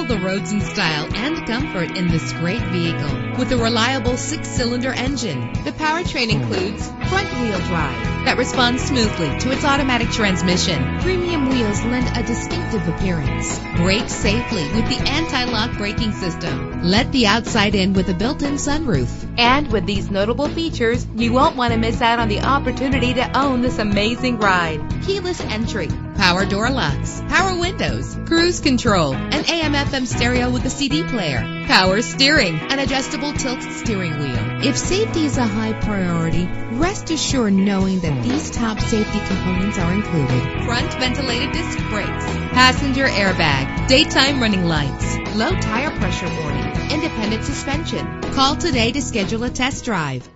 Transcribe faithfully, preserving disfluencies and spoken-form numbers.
Travel the roads in style and comfort in this great vehicle with a reliable six-cylinder engine. The powertrain includes front-wheel drive that responds smoothly to its automatic transmission. Premium wheels lend a distinctive appearance. Brake safely with the anti-lock braking system. Let the outside in with a built-in sunroof. And with these notable features, you won't want to miss out on the opportunity to own this amazing ride. Keyless entry, power door locks, power windows, cruise control, an A M F M stereo with a C D player, power steering, an adjustable tilt steering wheel. If safety is a high priority, rest assured knowing that these top safety components are included. Front ventilated disc brakes, passenger airbag, daytime running lights, low tire pressure warning, independent suspension. Call today to schedule a test drive.